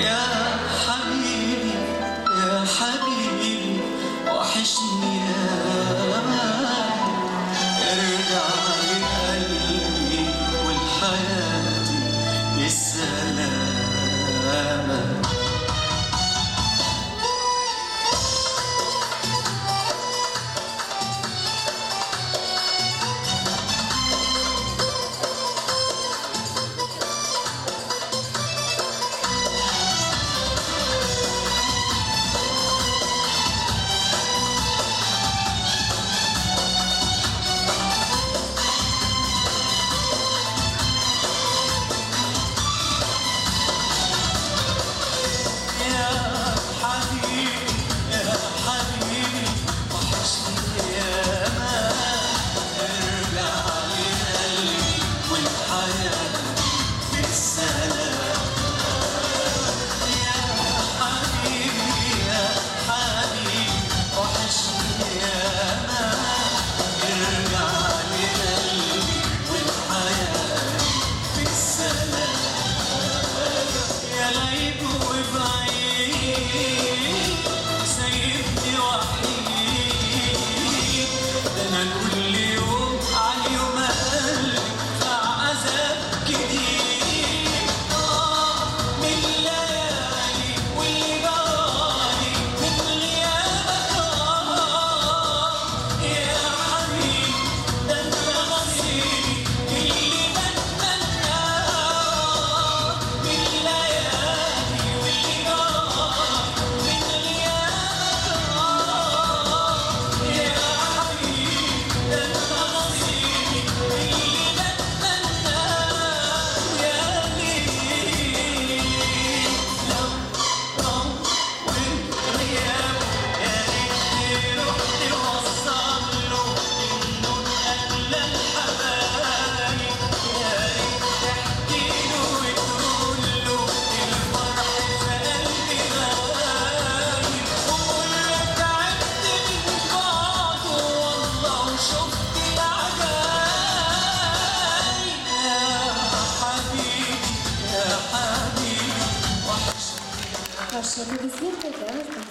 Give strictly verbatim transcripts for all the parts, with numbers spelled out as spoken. Спасибо,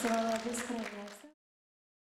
что вы